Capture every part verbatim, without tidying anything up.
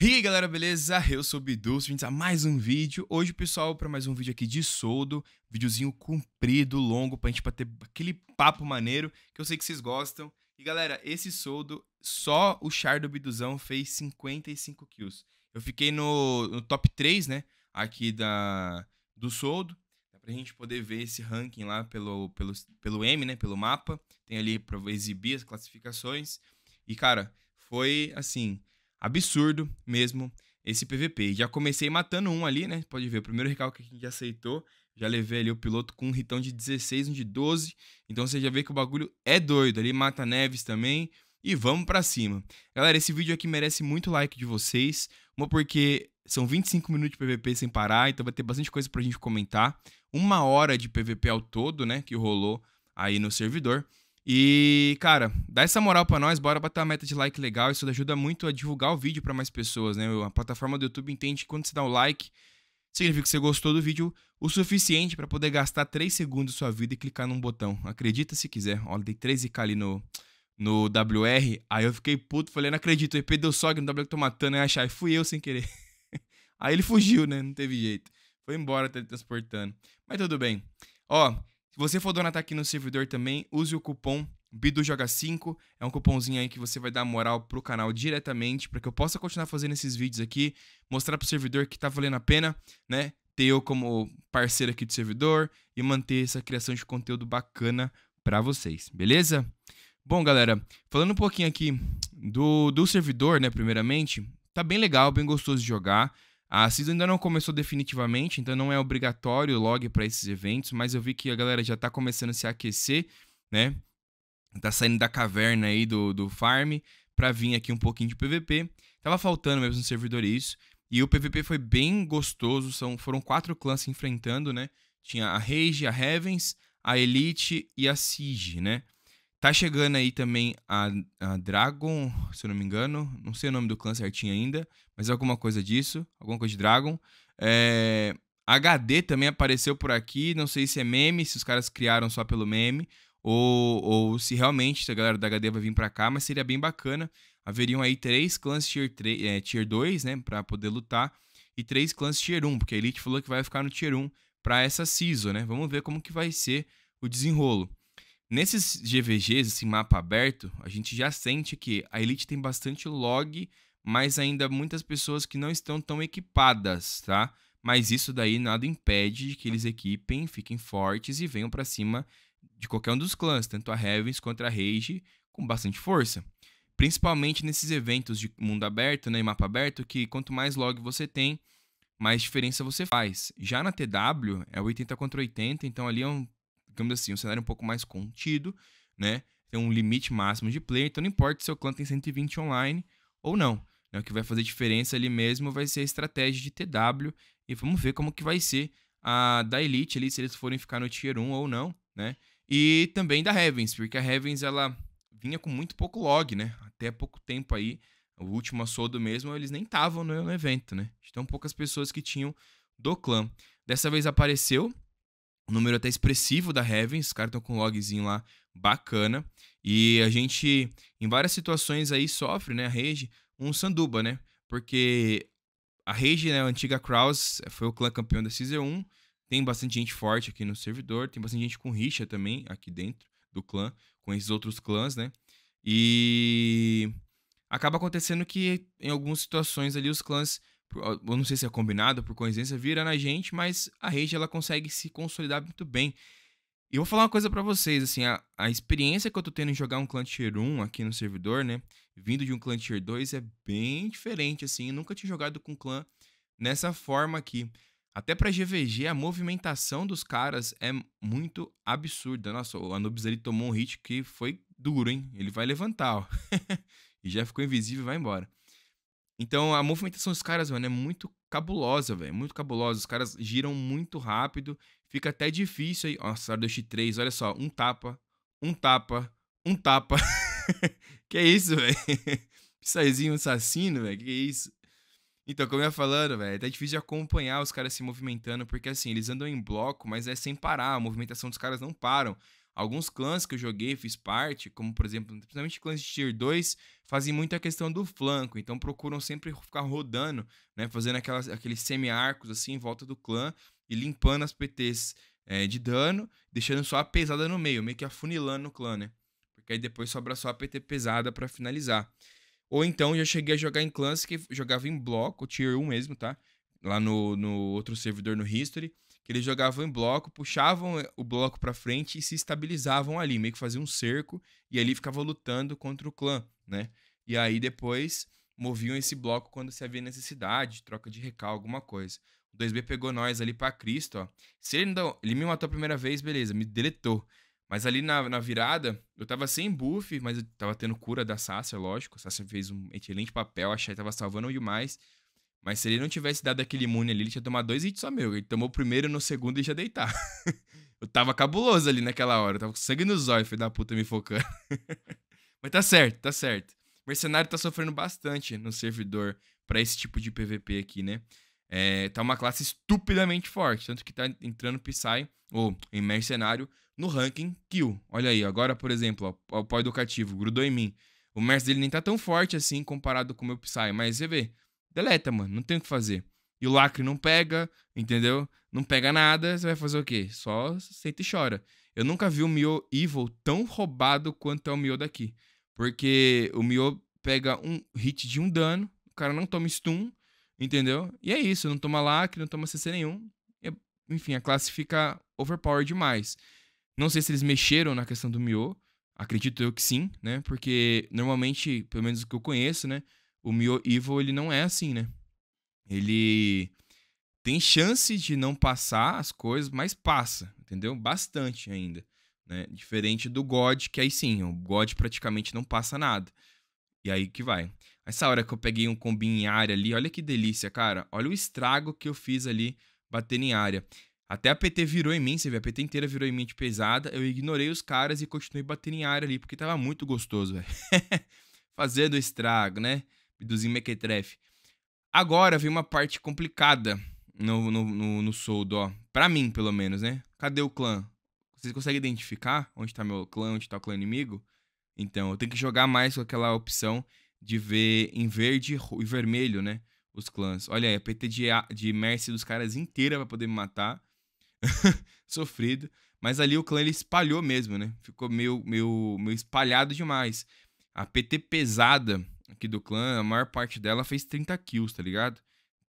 E aí galera, beleza? Eu sou o Bidu, bem-vindos a mais um vídeo. Hoje, pessoal, para mais um vídeo aqui de soldo, videozinho comprido, longo, pra gente bater aquele papo maneiro, que eu sei que vocês gostam. E galera, esse soldo, só o char do Biduzão fez cinquenta e cinco kills. Eu fiquei no, no top três, né, aqui da, do soldo, pra gente poder ver esse ranking lá pelo, pelo, pelo M, né, pelo mapa. Tem ali pra exibir as classificações. E cara, foi assim... absurdo mesmo esse P V P. Já comecei matando um ali, né? Pode ver, o primeiro recalque que a gente aceitou. Já levei ali o piloto com um hitão de dezesseis, um de doze. Então você já vê que o bagulho é doido. Ali mata Neves também. E vamos pra cima. Galera, esse vídeo aqui merece muito like de vocês. Uma porque são vinte e cinco minutos de P V P sem parar. Então vai ter bastante coisa pra gente comentar. Uma hora de P V P ao todo, né? Que rolou aí no servidor. E, cara, dá essa moral pra nós, bora bater uma meta de like legal, isso ajuda muito a divulgar o vídeo pra mais pessoas, né? A plataforma do YouTube entende que quando você dá um like, significa que você gostou do vídeo o suficiente pra poder gastar três segundos da sua vida e clicar num botão. Acredita se quiser. Olha, dei treze mil ali no, no W R, aí eu fiquei puto, falei, não acredito, o E P deu sog no W R que tô matando, aí a Chai, fui eu sem querer. Aí ele fugiu, né? Não teve jeito. Foi embora, tá ele transportando. Mas tudo bem. Ó... se você for donatar aqui no servidor também, use o cupom BIDUJOGA cinco. É um cupomzinho aí que você vai dar moral pro canal diretamente, para que eu possa continuar fazendo esses vídeos aqui, mostrar pro servidor que tá valendo a pena, né? Ter eu como parceiro aqui do servidor e manter essa criação de conteúdo bacana pra vocês, beleza? Bom, galera, falando um pouquinho aqui do, do servidor, né, primeiramente, tá bem legal, bem gostoso de jogar. A season ainda não começou definitivamente, então não é obrigatório o log para esses eventos, mas eu vi que a galera já tá começando a se aquecer, né? Tá saindo da caverna aí do, do farm pra vir aqui um pouquinho de P V P. Tava faltando mesmo no servidor isso. E o P V P foi bem gostoso, são, foram quatro clãs se enfrentando, né? Tinha a Rage, a Heavens, a Elite e a Siege, né? Tá chegando aí também a, a Dragon, se eu não me engano. Não sei o nome do clã certinho ainda, mas alguma coisa disso, alguma coisa de Dragon. É, H D também apareceu por aqui, não sei se é meme, se os caras criaram só pelo meme, ou, ou se realmente a galera da H D vai vir pra cá, mas seria bem bacana. Haveriam aí três clãs tier, é, tier dois, né, pra poder lutar, e três clãs tier um, porque a Elite falou que vai ficar no tier um pra essa season, né? Vamos ver como que vai ser o desenrolo. Nesses G V Gs, esse mapa aberto, a gente já sente que a Elite tem bastante log, mas ainda muitas pessoas que não estão tão equipadas, tá? Mas isso daí nada impede de que eles equipem, fiquem fortes e venham pra cima de qualquer um dos clãs, tanto a Heavens quanto a Rage, com bastante força. Principalmente nesses eventos de mundo aberto, né, e mapa aberto, que quanto mais log você tem, mais diferença você faz. Já na T W, é oitenta contra oitenta, então ali é um... digamos assim, um cenário um pouco mais contido, né? Tem um limite máximo de player, então não importa se seu clã tem cento e vinte online ou não, né? O que vai fazer diferença ali mesmo vai ser a estratégia de T W, e vamos ver como que vai ser a da Elite ali, se eles forem ficar no Tier um ou não, né? E também da Heavens, porque a Heavens, ela vinha com muito pouco log, né? Até pouco tempo aí, o último assoldo mesmo, eles nem estavam no evento, né? Então poucas pessoas que tinham do clã. Dessa vez apareceu... um número até expressivo da Heavens, os caras estão com um logzinho lá bacana. E a gente, em várias situações aí, sofre, né, a Rage, um sanduba, né? Porque a Rage, né, a antiga Krause, foi o clã campeão da Season um. Tem bastante gente forte aqui no servidor, tem bastante gente com rixa também aqui dentro do clã, com esses outros clãs, né? E acaba acontecendo que em algumas situações ali os clãs... eu não sei se é combinado, por coincidência, vira na gente, mas a Rage, ela consegue se consolidar muito bem. E eu vou falar uma coisa pra vocês, assim, a, a experiência que eu tô tendo em jogar um clã Tier um aqui no servidor, né, vindo de um clã Tier dois, é bem diferente, assim, eu nunca tinha jogado com clã nessa forma aqui. Até pra G V G, a movimentação dos caras é muito absurda. Nossa, o Anubis ali tomou um hit que foi duro, hein, ele vai levantar, ó, e já ficou invisível e vai embora. Então, a movimentação dos caras, mano, é muito cabulosa, velho. Muito cabulosa. Os caras giram muito rápido. Fica até difícil aí. Nossa, do X três, olha só. Um tapa, um tapa, um tapa. Que é isso, velho? Psyzinho assassino, velho. Que é isso? Então, como eu ia falando, velho, é tá difícil de acompanhar os caras se movimentando, porque, assim, eles andam em bloco, mas é sem parar. A movimentação dos caras não param. Alguns clãs que eu joguei, fiz parte, como por exemplo, principalmente clãs de tier dois, fazem muito a questão do flanco, então procuram sempre ficar rodando, né, fazendo aquelas, aqueles semi-arcos assim em volta do clã e limpando as P Ts é, de dano, deixando só a pesada no meio, meio que afunilando o clã, né, porque aí depois sobra só a P T pesada pra finalizar. Ou então já cheguei a jogar em clãs que jogava em bloco, tier um mesmo, tá, lá no, no outro servidor no History, que eles jogavam em bloco, puxavam o bloco pra frente e se estabilizavam ali, meio que faziam um cerco, e ali ficavam lutando contra o clã, né? E aí depois moviam esse bloco quando se havia necessidade, troca de recal, alguma coisa. O dois B pegou nós ali pra Cristo, ó. Se ele, não dá, ele me matou a primeira vez, beleza, me deletou. Mas ali na, na virada, eu tava sem buff, mas eu tava tendo cura da Sasha, lógico. A Sasha fez um excelente papel, a Chai tava salvando demais. Mas se ele não tivesse dado aquele imune ali, ele tinha tomado dois hits só meu. Ele tomou o primeiro, no segundo e já deitar. Eu tava cabuloso ali naquela hora. Eu tava com sangue no zóio, filho da puta, me focando. Mas tá certo, tá certo. O mercenário tá sofrendo bastante no servidor pra esse tipo de P V P aqui, né? É, tá uma classe estupidamente forte. Tanto que tá entrando Psy, ou em mercenário, no ranking kill. Olha aí, agora, por exemplo, ó, o pó educativo grudou em mim. O merce dele nem tá tão forte assim comparado com o meu Psy. Mas você vê... deleta, mano, não tem o que fazer. E o lacre não pega, entendeu? Não pega nada, você vai fazer o quê? Só senta e chora. Eu nunca vi o Mio Evil tão roubado quanto é o Mio daqui. Porque o Mio pega um hit de um dano, o cara não toma stun, entendeu? E é isso, não toma lacre, não toma C C nenhum. E, enfim, a classe fica overpowered demais. Não sei se eles mexeram na questão do Mio, acredito eu que sim, né? Porque normalmente, pelo menos o que eu conheço, né? O Mio Evil, ele não é assim, né? Ele tem chance de não passar as coisas, mas passa, entendeu? Bastante ainda, né? Diferente do God, que aí sim, o God praticamente não passa nada. E aí que vai. Essa hora que eu peguei um combi em área ali, olha que delícia, cara. Olha o estrago que eu fiz ali, batendo em área. Até a P T virou em mim, você vê, a P T inteira virou em mim de pesada. Eu ignorei os caras e continuei batendo em área ali, porque tava muito gostoso, velho. Fazendo estrago, né? Biduzinho mequetrefe. Agora vem uma parte complicada no, no, no, no soldo, ó. Pra mim, pelo menos, né? Cadê o clã? Vocês conseguem identificar onde tá meu clã, onde tá o clã inimigo? Então, eu tenho que jogar mais com aquela opção de ver em verde e vermelho, né? Os clãs. Olha aí, a P T de, de Mercy dos caras inteira pra poder me matar. Sofrido. Mas ali o clã, ele espalhou mesmo, né? Ficou meio, meio, meio espalhado demais. A P T pesada... aqui do clã, a maior parte dela fez trinta kills, tá ligado?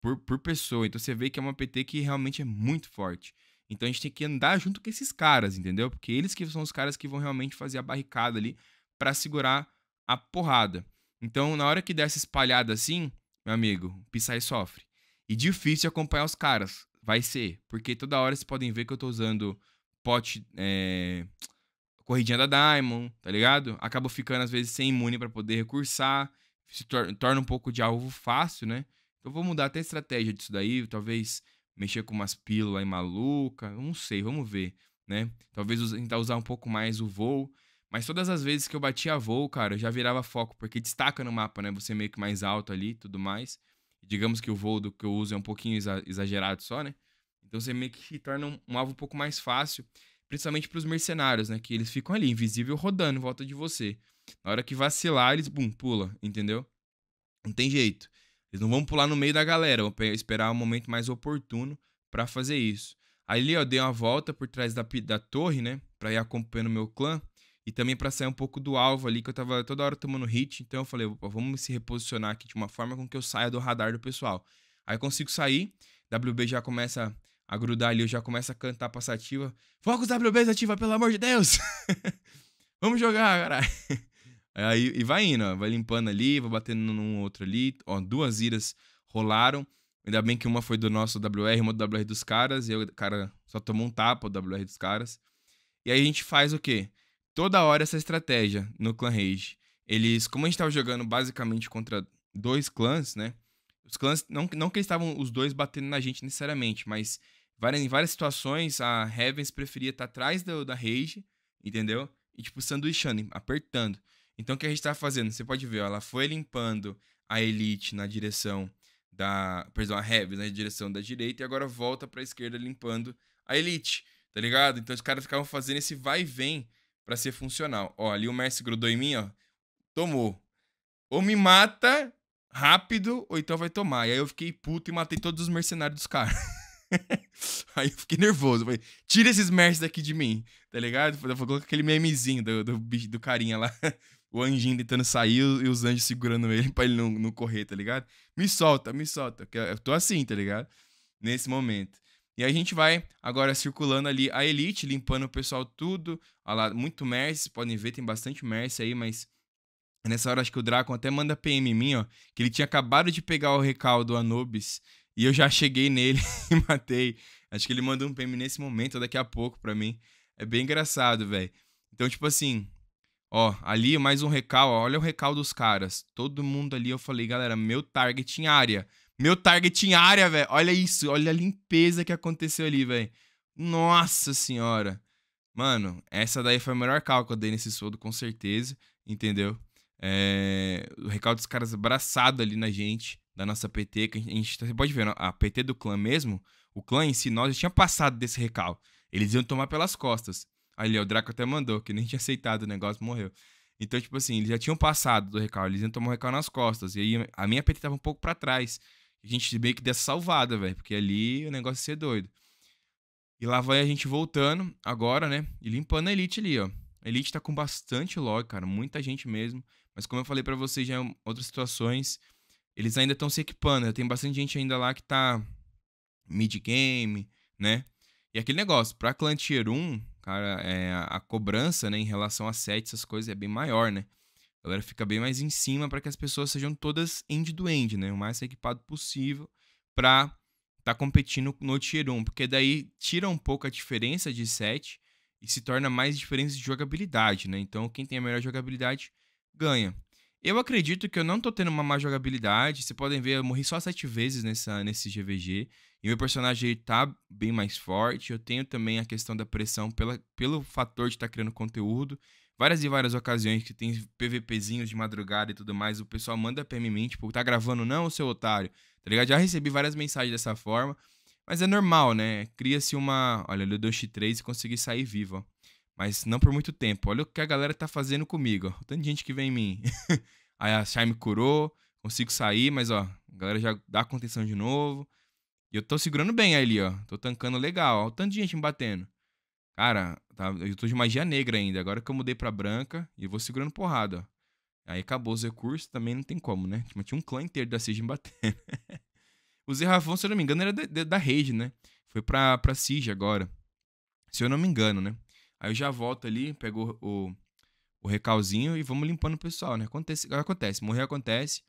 Por, por pessoa. Então você vê que é uma P T que realmente é muito forte. Então a gente tem que andar junto com esses caras, entendeu? Porque eles que são os caras que vão realmente fazer a barricada ali pra segurar a porrada. Então na hora que der essa espalhada assim, meu amigo, o Psy sofre. E difícil acompanhar os caras. Vai ser. Porque toda hora vocês podem ver que eu tô usando pote... É... corridinha da Diamond, tá ligado? Acabo ficando às vezes sem imune pra poder recursar. Se torna um pouco de alvo fácil, né? Então vou mudar até a estratégia disso daí, talvez mexer com umas pílulas aí maluca, não sei, vamos ver, né? Talvez tentar usar um pouco mais o voo, mas todas as vezes que eu batia a voo, cara, eu já virava foco, porque destaca no mapa, né? Você é meio que mais alto ali e tudo mais. Digamos que o voo do que eu uso é um pouquinho exagerado só, né? Então você meio que se torna um, um alvo um pouco mais fácil, principalmente pros mercenários, né? Que eles ficam ali, invisível, rodando em volta de você. Na hora que vacilar, eles, bum, pula, entendeu? Não tem jeito. Eles não vão pular no meio da galera, vão esperar o momento mais oportuno pra fazer isso. Ali, ó, eu dei uma volta por trás da, da torre, né? Pra ir acompanhando o meu clã. E também pra sair um pouco do alvo ali, que eu tava toda hora tomando hit. Então eu falei, opa, vamos se reposicionar aqui de uma forma com que eu saia do radar do pessoal. Aí eu consigo sair, W B já começa a grudar ali, eu já começo a cantar passativa. Focus W B ativa, pelo amor de Deus! Vamos jogar, caralho! Aí, e vai indo, ó. Vai limpando ali, vai batendo num outro ali. Ó, duas iras rolaram. Ainda bem que uma foi do nosso W R, uma do W R dos caras. E o cara só tomou um tapa, o W R dos caras. E aí a gente faz o quê? Toda hora essa estratégia no clã Rage. Eles, como a gente tava jogando basicamente contra dois clãs, né? Os clãs, não, não que eles estavam os dois batendo na gente necessariamente, mas várias, em várias situações a Heavens preferia estar tá atrás do, da Rage, entendeu? E tipo, sanduichando, apertando. Então, o que a gente tá fazendo? Você pode ver, ó, ela foi limpando a Elite na direção da... Perdão, a Heavens na direção da direita e agora volta pra esquerda limpando a Elite, tá ligado? Então, os caras ficavam fazendo esse vai e vem pra ser funcional. Ó, ali o Mercy grudou em mim, ó. Tomou. Ou me mata rápido, ou então vai tomar. E aí eu fiquei puto e matei todos os mercenários dos caras. Aí eu fiquei nervoso. Falei, tira esses Mercy daqui de mim, tá ligado? Eu vou colocar aquele memezinho do, do, do carinha lá. O anjinho tentando sair e os anjos segurando ele pra ele não, não correr, tá ligado? Me solta, me solta. Porque eu tô assim, tá ligado? Nesse momento. E aí a gente vai agora circulando ali a Elite, limpando o pessoal tudo. Olha lá, muito Mercy, podem ver, tem bastante Mercy aí, mas... Nessa hora acho que o Draco até manda P M em mim, ó. Que ele tinha acabado de pegar o recaldo do Anubis. E eu já cheguei nele e matei. Acho que ele manda um P M nesse momento, ou daqui a pouco pra mim. É bem engraçado, velho. Então, tipo assim... Ó, ali mais um recal, ó, olha o recal dos caras. Todo mundo ali, eu falei, galera, meu target em área. Meu target em área, velho. Olha isso, olha a limpeza que aconteceu ali, velho. Nossa senhora. Mano, essa daí foi o melhor cal que eu dei nesse soldo, com certeza. Entendeu? É... O recal dos caras abraçado ali na gente, da nossa P T. Que a gente, você pode ver, a P T do clã mesmo, o clã em si, nós já tinha passado desse recal. Eles iam tomar pelas costas. Ali, ó, o Draco até mandou, que nem tinha aceitado o negócio, morreu. Então, tipo assim, eles já tinham passado do recal, eles iam tomar o recal nas costas. E aí, a minha P T tava um pouco pra trás. A gente meio que dessa salvada, velho, porque ali o negócio ia ser doido. E lá vai a gente voltando agora, né, e limpando a Elite ali, ó. A Elite tá com bastante log, cara, muita gente mesmo. Mas como eu falei pra vocês já em outras situações, eles ainda estão se equipando. Tem bastante gente ainda lá que tá mid-game, né. E aquele negócio, pra clã tier um... Cara, é, a cobrança, né, em relação a set, essas coisas, é bem maior, né? A galera fica bem mais em cima para que as pessoas sejam todas end-to-end, né? O mais equipado possível para estar tá competindo no Tier um. Porque daí tira um pouco a diferença de set e se torna mais diferença de jogabilidade, né? Então, quem tem a melhor jogabilidade ganha. Eu acredito que eu não tô tendo uma má jogabilidade. Vocês podem ver, eu morri só sete vezes nessa, nesse G V G. E meu personagem tá bem mais forte. Eu tenho também a questão da pressão pela, pelo fator de estar tá criando conteúdo. Várias e várias ocasiões que tem PVPzinhos de madrugada e tudo mais. O pessoal manda P M em mim, tipo, tá gravando não, o seu otário? Tá ligado? Já recebi várias mensagens dessa forma. Mas é normal, né? Cria-se uma... Olha, eu dou X três e consegui sair vivo, ó. Mas não por muito tempo. Olha o que a galera tá fazendo comigo, ó. Tanta gente que vem em mim. Aí a Chai me curou. Consigo sair, mas, ó. A galera já dá contenção de novo. E eu tô segurando bem ali, ó. Tô tancando legal, ó. O tanto de gente me batendo. Cara, tá, eu tô de magia negra ainda. Agora que eu mudei pra branca. E eu vou segurando porrada, ó. Aí acabou os recursos. Também não tem como, né? Tinha um clã inteiro da Siege me batendo. O Zé Rafão, se eu não me engano, era da, da, da Rage, né? Foi pra, pra Siege agora. Se eu não me engano, né? Aí eu já volto ali, pego o, o, o recalzinho e vamos limpando o pessoal, né? Acontece, acontece, morrer acontece.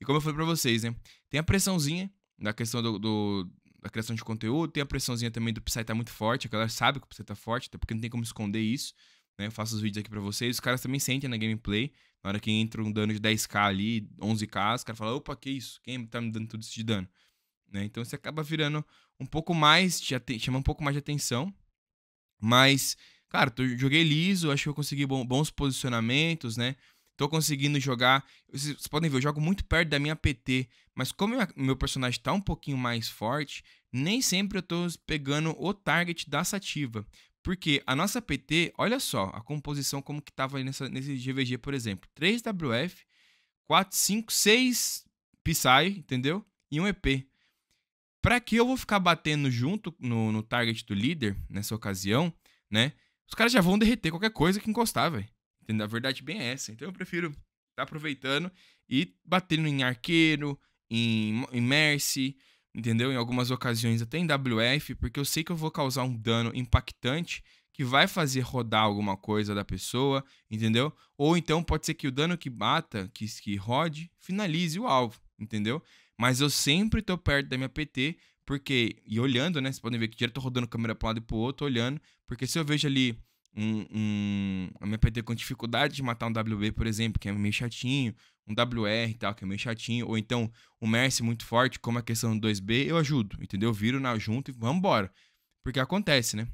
E como eu falei pra vocês, né? Tem a pressãozinha da questão do, do, da criação de conteúdo, tem a pressãozinha também do Psy tá muito forte, a galera sabe que o Psy tá forte, até porque não tem como esconder isso, né? Eu faço os vídeos aqui pra vocês, os caras também sentem na gameplay, na hora que entra um dano de dez K ali, onze K, os caras falam, opa, que isso? Quem tá me dando tudo isso de dano? Né? Então você acaba virando um pouco mais, chama um pouco mais de atenção, mas... Cara, eu joguei liso, acho que eu consegui bons posicionamentos, né? Tô conseguindo jogar... Vocês podem ver, eu jogo muito perto da minha P T, mas como meu personagem tá um pouquinho mais forte, nem sempre eu tô pegando o target da sativa. Porque a nossa P T, olha só, a composição como que tava nessa, nesse G V G, por exemplo. três W F, quatro, cinco, seis Psy, entendeu? E um E P. Pra que eu vou ficar batendo junto no, no target do líder, nessa ocasião, né? Os caras já vão derreter qualquer coisa que encostar, velho. Entendeu? A verdade bem é essa. Então eu prefiro tá aproveitando e batendo em arqueiro, em, em Mercy, entendeu? Em algumas ocasiões até em W F, porque eu sei que eu vou causar um dano impactante que vai fazer rodar alguma coisa da pessoa, entendeu? Ou então pode ser que o dano que bata, que, que rode, finalize o alvo, entendeu? Mas eu sempre tô perto da minha P T... Porque, e olhando, né, vocês podem ver que direto eu tô rodando a câmera pra um lado e pro outro, olhando, porque se eu vejo ali um, um, a minha P T com dificuldade de matar um W B, por exemplo, que é meio chatinho, um W R e tal, que é meio chatinho, ou então um Mercy muito forte, como a questão do dois B, eu ajudo, entendeu? Eu viro na junto e vambora, porque acontece, né?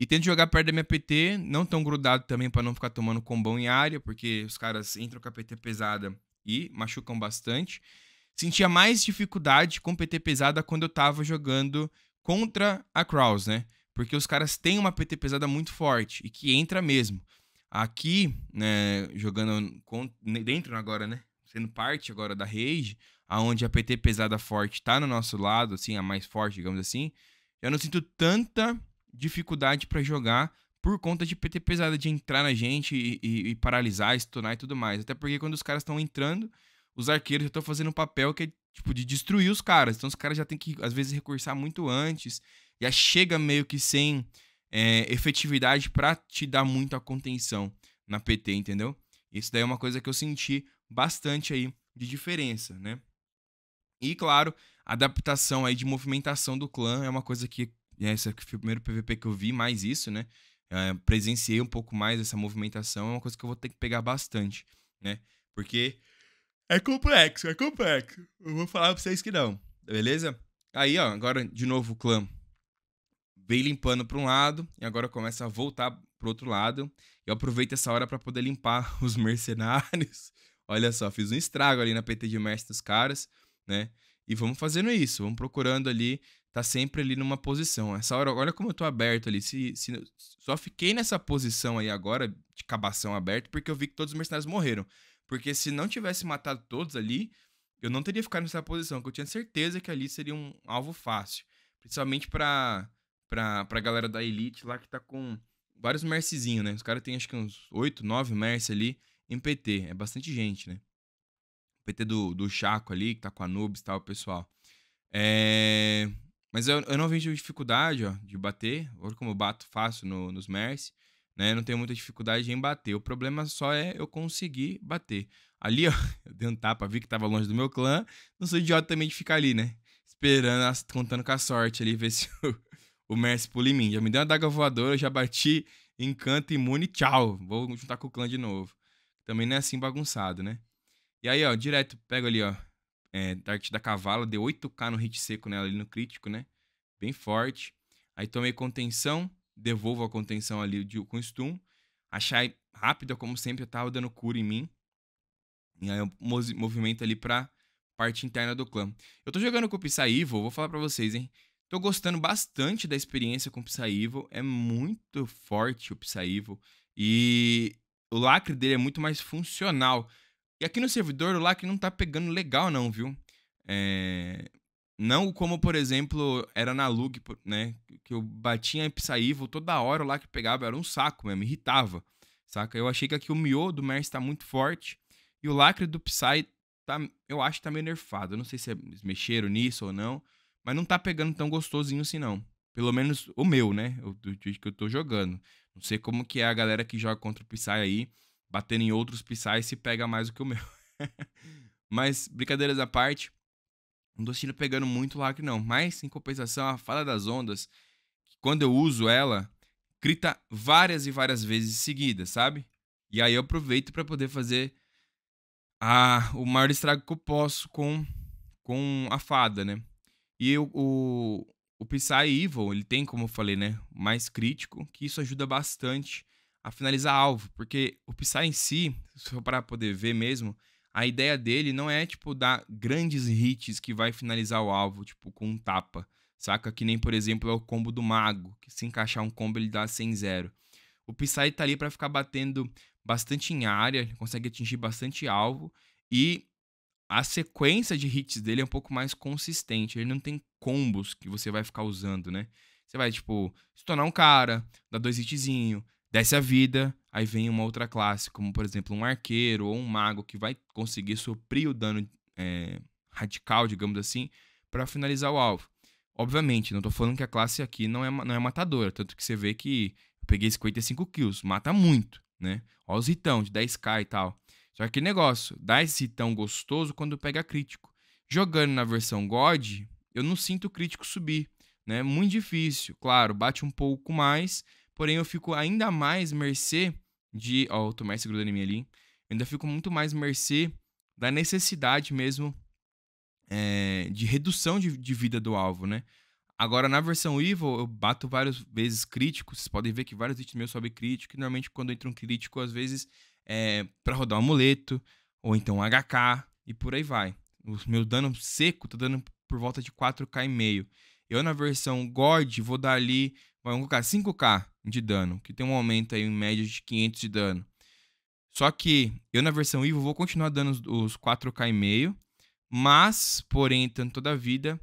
E tento jogar perto da minha P T, não tão grudado também pra não ficar tomando combão em área, porque os caras entram com a P T pesada e machucam bastante. Sentia mais dificuldade com P T pesada quando eu tava jogando contra a Krause, né? porque os caras têm uma P T pesada muito forte e que entra mesmo. Aqui, né, jogando dentro agora, né, sendo parte agora da Rage, aonde a P T pesada forte tá no nosso lado, assim, a mais forte, digamos assim, eu não sinto tanta dificuldade pra jogar por conta de P T pesada, de entrar na gente e, e, e paralisar, stunar e tudo mais. Até porque quando os caras estão entrando, os arqueiros já estão fazendo um papel que é, tipo, de destruir os caras. Então os caras já tem que, às vezes, recursar muito antes, já chega meio que sem é, efetividade pra te dar muita contenção na P T, entendeu? Isso daí é uma coisa que eu senti bastante aí de diferença, né? E, claro, a adaptação aí de movimentação do clã é uma coisa que... Esse foi o primeiro P V P que eu vi mais isso, né? Eu presenciei um pouco mais essa movimentação. É uma coisa que eu vou ter que pegar bastante, né? Porque é complexo, é complexo. Eu vou falar pra vocês que não, beleza? Aí, ó, agora de novo o clã veio limpando pra um lado e agora começa a voltar pro outro lado. Eu aproveito essa hora pra poder limpar os mercenários. Olha só, fiz um estrago ali na P T de mestre dos caras, né? E vamos fazendo isso, vamos procurando ali, tá sempre ali numa posição. Essa hora, olha como eu tô aberto ali, se, se, só fiquei nessa posição aí agora, de cabação aberto, porque eu vi que todos os mercenários morreram. Porque se não tivesse matado todos ali, eu não teria ficado nessa posição, porque eu tinha certeza que ali seria um alvo fácil. Principalmente pra, pra, pra galera da Elite lá, que tá com vários mercezinhos, né? Os caras tem acho que uns oito, nove merce ali em P T, é bastante gente, né? P T do, do Chaco ali, que tá com a Anubis e tal, pessoal. É... Mas eu, eu não vejo dificuldade, ó, de bater. Olha como eu bato fácil no, nos Mercy, né? Não tenho muita dificuldade em bater. O problema só é eu conseguir bater. Ali, ó, eu dei um tapa, vi que tava longe do meu clã. Não sou idiota também de ficar ali, né? Esperando, contando com a sorte ali, ver se o, o Mercy pula em mim. Já me deu uma daga voadora, eu já bati, encanto, imune, tchau. Vou juntar com o clã de novo. Também não é assim bagunçado, né? E aí, ó, direto, pego ali, ó, é, Dart da Cavala, deu oito K no hit seco nela, ali no crítico, né? Bem forte. Aí tomei contenção, devolvo a contenção ali de, com stun. A Chai, rápida, como sempre, eu tava dando cura em mim. E aí eu movimento ali pra parte interna do clã. Eu tô jogando com o Psy Evil, vou falar pra vocês, hein? Tô gostando bastante da experiência com o Psy Evil, é muito forte o Psy Evil. E o lacre dele é muito mais funcional. E aqui no servidor, o lacre não tá pegando legal não, viu? É... Não como, por exemplo, era na Lug, né? Que eu batia em Psy Evil, toda hora o lacre pegava, era um saco mesmo, irritava, saca? Eu achei que aqui o Mio do Mercy tá muito forte e o lacre do Psy, tá, eu acho que tá meio nerfado. Eu não sei se eles mexeram nisso ou não, mas não tá pegando tão gostosinho assim não. Pelo menos o meu, né? O que eu tô jogando. Não sei como que é a galera que joga contra o Psy aí, batendo em outros Psy se pega mais do que o meu. Mas, brincadeiras à parte, não tô sentindo pegando muito lacre não. Mas, em compensação, a Fada das Ondas, que quando eu uso ela, grita várias e várias vezes seguidas, sabe? E aí eu aproveito pra poder fazer a, o maior estrago que eu posso com, com a Fada, né? E eu, o, o Psy Evil, ele tem, como eu falei, né, mais crítico, que isso ajuda bastante a finalizar alvo, porque o Psy em si, só para poder ver mesmo, a ideia dele não é, tipo, dar grandes hits que vai finalizar o alvo, tipo, com um tapa, saca? Que nem, por exemplo, é o combo do Mago, que se encaixar um combo ele dá cem zero. O Psy tá ali para ficar batendo bastante em área, ele consegue atingir bastante alvo, e a sequência de hits dele é um pouco mais consistente, ele não tem combos que você vai ficar usando, né? Você vai, tipo, stunar um cara, dar dois hitzinhos, desce a vida, aí vem uma outra classe, como por exemplo um arqueiro ou um mago que vai conseguir suprir o dano é, radical, digamos assim, para finalizar o alvo. Obviamente, não tô falando que a classe aqui não é, não é matadora, tanto que você vê que eu peguei cinquenta e cinco kills, mata muito, né? Olha os hitão de dez K e tal. Só que aquele negócio, dá esse hitão gostoso quando pega crítico. Jogando na versão God, eu não sinto o crítico subir, né? Muito difícil, claro, bate um pouco mais... Porém, eu fico ainda mais mercê de... Ó, o Tomé segurando em mim ali. Eu ainda fico muito mais mercê da necessidade mesmo é, de redução de, de vida do alvo, né? Agora, na versão Evil, eu bato várias vezes crítico. Vocês podem ver que vários hits meus sobem crítico. E, normalmente, quando entra um crítico, às vezes, é pra rodar um amuleto. Ou então um H K. E por aí vai. O meu dano seco tá dando por volta de quatro K e meio. Eu, na versão God, vou dar ali... Vamos colocar cinco K de dano, que tem um aumento aí em média de quinhentos de dano. Só que eu na versão Evil vou continuar dando os quatro K e meio, mas, porém, tanto toda a vida,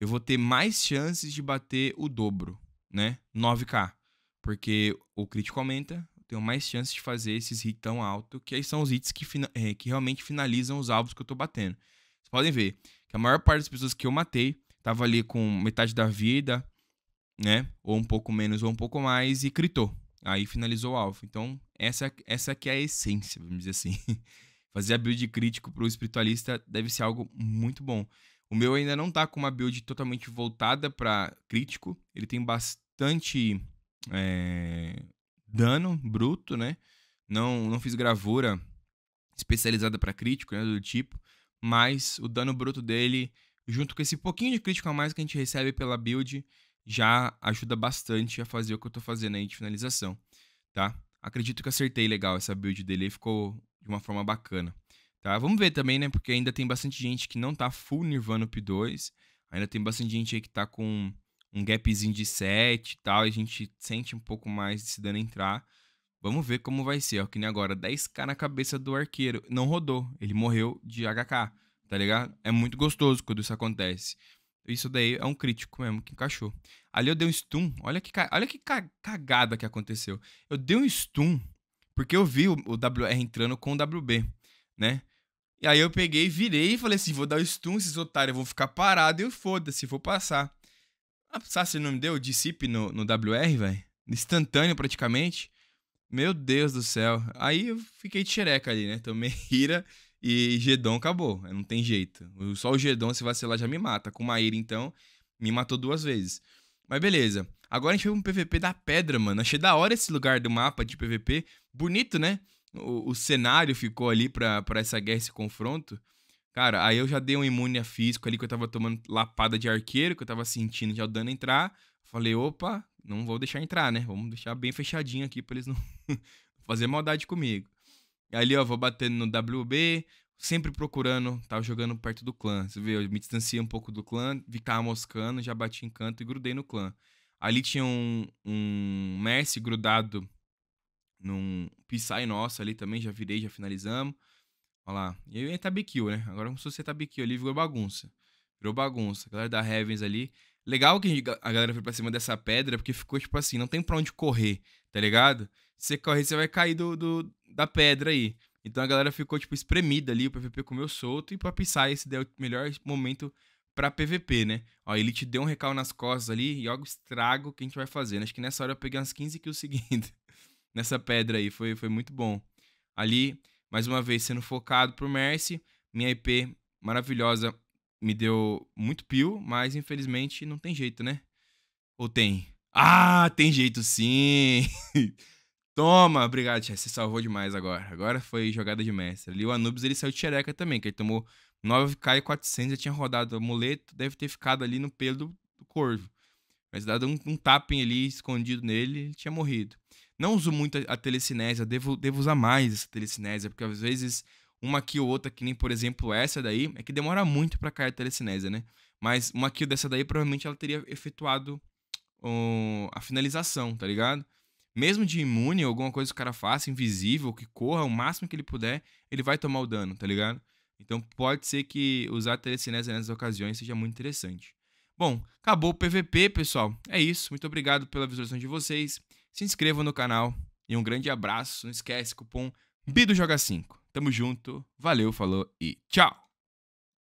eu vou ter mais chances de bater o dobro, né? nove K, porque o crítico aumenta, eu tenho mais chances de fazer esses hits tão alto, que aí são os hits que, fina é, que realmente finalizam os alvos que eu tô batendo. Vocês podem ver que a maior parte das pessoas que eu matei tava ali com metade da vida, né? Ou um pouco menos ou um pouco mais, e critou. Aí finalizou o alvo. Então, essa, essa aqui é a essência, vamos dizer assim. Fazer a build crítico pro espiritualista deve ser algo muito bom. O meu ainda não tá com uma build totalmente voltada pra crítico. Ele tem bastante é, dano bruto, né? Não, não fiz gravura especializada pra crítico, né? Do tipo. Mas o dano bruto dele, junto com esse pouquinho de crítico a mais que a gente recebe pela build, já ajuda bastante a fazer o que eu tô fazendo aí de finalização, tá? Acredito que acertei legal essa build dele, ficou de uma forma bacana, tá? Vamos ver também, né? Porque ainda tem bastante gente que não tá full Nirvana P dois, ainda tem bastante gente aí que tá com um gapzinho de sete e tal, e a gente sente um pouco mais desse dano entrar. Vamos ver como vai ser, ó, que nem agora, dez K na cabeça do arqueiro, não rodou, ele morreu de H K, tá ligado? É muito gostoso quando isso acontece. Isso daí é um crítico mesmo, que encaixou. Ali eu dei um stun, olha que, olha que cagada que aconteceu. Eu dei um stun, porque eu vi o, o W R entrando com o W B, né? E aí eu peguei, virei e falei assim, vou dar o stun, esses otários vão ficar parados e foda-se, vou passar. A Sasha não me deu o dissipe no, no W R, velho? Instantâneo praticamente. Meu Deus do céu. Aí eu fiquei de xereca ali, né? Tomei ira. E Gedon acabou, não tem jeito. Só o Gedon, se vacilar, já me mata. Com Maíra, então, me matou duas vezes. Mas beleza. Agora a gente foi um P V P da pedra, mano. Achei da hora esse lugar do mapa de P V P. Bonito, né? O, o cenário ficou ali pra, pra essa guerra, esse confronto. Cara, aí eu já dei um imune a físico ali, que eu tava tomando lapada de arqueiro, que eu tava sentindo já o dano entrar. Falei, opa, não vou deixar entrar, né? Vamos deixar bem fechadinho aqui pra eles não fazer maldade comigo. Ali, ó, vou batendo no W B, sempre procurando, tava jogando perto do clã. Você vê, eu me distanciei um pouco do clã, vi que tava moscando, já bati em canto e grudei no clã. Ali tinha um, um Mercy grudado num Psy nosso ali também, já virei, já finalizamos. Olha lá, e aí tabekill, né? Agora como se fosse tabekill ali, virou bagunça. Virou bagunça, a galera da Heavens ali. Legal que a galera foi pra cima dessa pedra, porque ficou tipo assim, não tem pra onde correr, tá ligado? Se você correr, você vai cair do... do da pedra aí. Então a galera ficou, tipo, espremida ali, o P V P comeu solto, e pra Psy esse deu o melhor momento pra P V P, né? Ó, ele te deu um recal nas costas ali, e olha o estrago que a gente vai fazendo. Acho que nessa hora eu peguei umas quinze kills seguindo nessa pedra aí, foi, foi muito bom. Ali, mais uma vez, sendo focado pro Mercy, minha E P maravilhosa me deu muito peel, mas infelizmente não tem jeito, né? Ou tem? Ah, tem jeito sim! Toma, obrigado, Chai, você salvou demais agora. Agora foi jogada de mestre. Ali o Anubis, ele saiu de xereca também, que ele tomou nove K e quatrocentos, já tinha rodado o amuleto, deve ter ficado ali no pelo do, do corvo. Mas dado um, um tapping ali, escondido nele, ele tinha morrido. Não uso muito a, a telecinésia, devo, devo usar mais essa telecinésia, porque às vezes uma kill ou outra, que nem por exemplo essa daí, é que demora muito pra cair a telecinésia, né? Mas uma kill dessa daí, provavelmente ela teria efetuado um, a finalização, tá ligado? Mesmo de imune, alguma coisa que o cara faça, invisível, que corra o máximo que ele puder, ele vai tomar o dano, tá ligado? Então pode ser que usar a telecinésia nessas ocasiões seja muito interessante. Bom, acabou o P V P, pessoal. É isso, muito obrigado pela visualização de vocês. Se inscrevam no canal e um grande abraço. Não esquece, cupom BIDUJOGA cinco. Tamo junto, valeu, falou e tchau!